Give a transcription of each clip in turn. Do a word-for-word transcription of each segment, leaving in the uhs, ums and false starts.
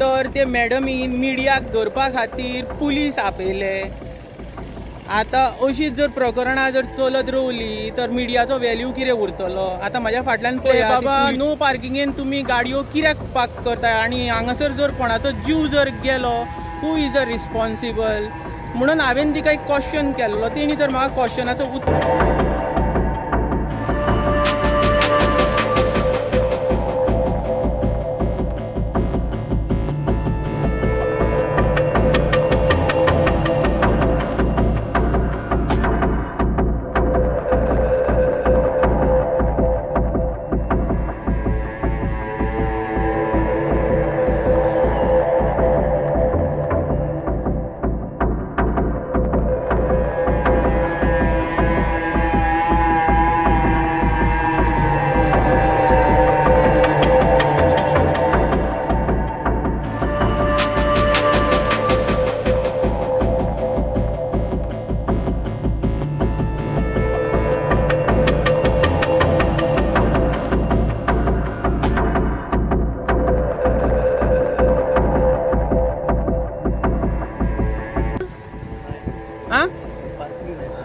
तर ते मॅडमीन मिडियाक दवरपा खातीर पुलीस आपयले। आता अशीच जर प्रकरणां जर चलत रवली तर मिडियाचो व्हॅल्यू कितें उरतलो? आता माझ्या फाटल्यान पळय बाबा, नो पार्किंगेन तुम्ही गाडयो कित्याक पार्क करता आनी हांगासर जर कोणाचो जीव जर गेलो, हू इज अ रिस्पॉन्सिबल? म्हणून हांवें तिका एक क्वेश्चन केल्लो, तिणी तर म्हाका क्वेश्चनाचो उत्तर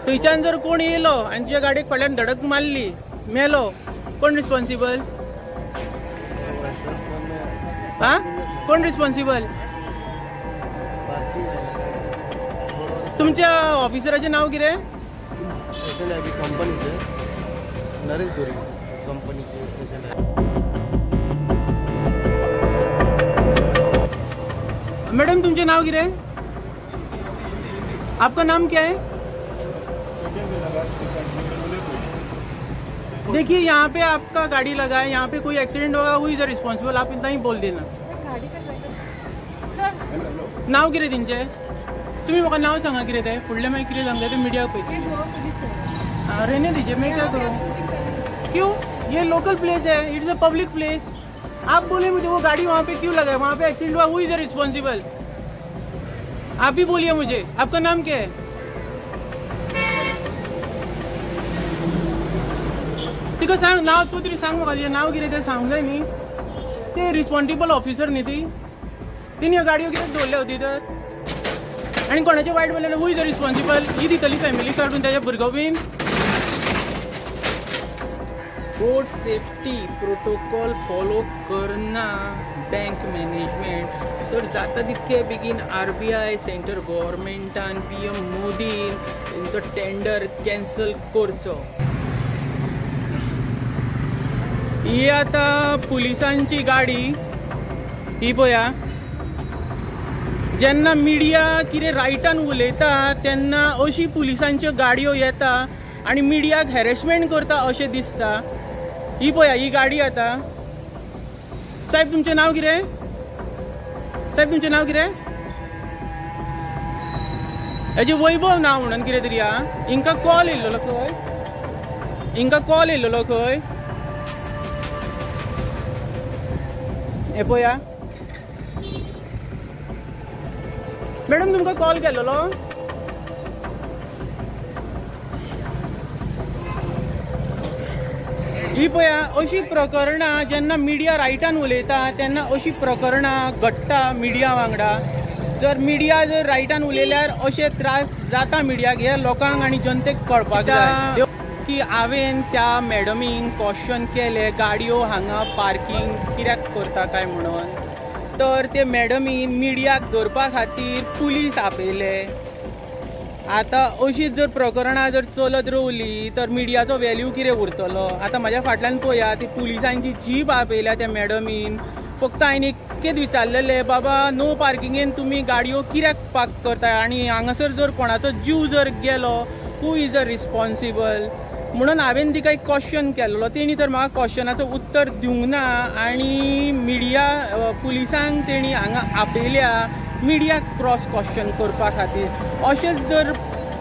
तुझ्यान जर कोण येलो आणि तुझ्या गाडीक फाटल्यान धडक मारली, मेलो, कोण रिस्पॉन्सिबल? हा, कोण रिस्पॉन्सिबल? तुमच्या ऑफिसराचे नाव किती? कंपनीचे नरेश दोरी, कंपनीचे। मॅडम तुमचे नाव किती? आपका नाम क्या है? देखिए यहाँ पे आपका गाड़ी लगा है, यहाँ पे कोई एक्सीडेंट होगा हुई सर रिस्पॉन्सिबल, आप इतना ही बोल देना। सर नाव किरे तिंचे? तुम्ही मका नाव सांगा किरे ते, फुडले मागीर किरे सांगता ते मीडिया पळयता। रहने दीजिए, मैं क्या करूँ? क्यों? ये लोकल प्लेस है, इट्स अ पब्लिक प्लेस। आप बोले मुझे वो गाड़ी वहाँ पे क्यों लगा है, वहाँ पे एक्सीडेंट हुआ, हुई सर रिस्पॉन्सिबल? आप भी बोलिए मुझे, आपका नाम क्या है? तिका सांग नाव, तू तरी सांग म्हाका नाव कितें तें सांगूंक जाय न्ही। ते रिस्पॉन्सिबल ऑफिसर न्ही ती, तिणी ह्यो गाडयो कित्याक दवरल्यो होती तर? आनी कोणाचें वायट बोललें, हू इज रिस्पॉन्सिबल? ही दितली फॅमिली काडून ताच्या भुरगो बीन। रोड सेफ्टी प्रोटोकॉल फॉलो करना बँक मॅनेजमेंट, तर जाता तितके बेगीन आर बी आय सेंटर गव्हर्मेंटान पी एम मोदीन तेंचो टेंडर कॅन्सल करचो। ही आता पुलिसांची गाडी ही पळया, जेन्ना मिडिया कितें रायटान उलयता तेन्ना अशी पुलिसांच्यो गाडयो येता आनी मिडियाक हॅरेसमेंट करता अशें दिसता। ही पळया ही गाडी आता। साहेब तुमचें नांव कितें? साहेब तुमचें नांव कितें? हेजे वैभव नांव म्हणून कितें तरी आहा। हिंकां कॉल येयल्लो खंय, हिंकां कॉल येयल्लो खंय हे पळया। मॅडम तुमकां कॉल केल्लो? ही पळया अशी प्रकरणां जेन्ना मिडिया रायटान उलयता तेन्ना अशी प्रकरणां घडटा मिडिया वांगडा। जर मिडिया जर रायटान उलयल्यार अशे त्रास जाता मिडियाक, हे लोकांक आनी जनतेक कळपाक जाय की हांवें त्या मॅडमींक क्वेश्चन केले गाडयो हांगा पार्किंग कित्याक करता काय म्हणून, तर ते मॅडमीन मिडियाक दवरपा खातीर पुलीस आपयले। आतां अशीच जर प्रकरणां जर चलत रवली तर मिडियाचो व्हॅल्यू कितें उरतलो? आतां म्हाज्या फाटल्यान पळया, ती पुलिसांची जीप आपयल्या त्या मॅडमीन। फक्त हांवें एकच विचारलेलें, बाबा नो पार्किंगेन तुम्ही गाडयो कित्याक पार्क करता आनी हांगासर जर कोणाचो जीव जर गेलो, हू इज अ रिस्पॉन्सिबल? म्हणून हांवें तिका एक क्वेश्चन केल्लो, तेणी तर म्हाका क्वेश्चनाचो उत्तर दिवंक ना आनी मिडिया पुलिसांक तेणी हांगा आपयल्या मिडियाक क्रॉस क्वेश्चन करपा खातीर। अशेंच जर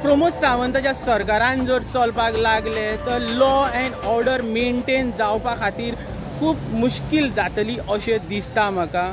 प्रमोद सावंताच्या सरकारान जर चलपाक लागले तर लॉ एंड ऑर्डर मेनटेन जावपा खातीर खूब मुश्कील जातली अशें दिसता म्हाका।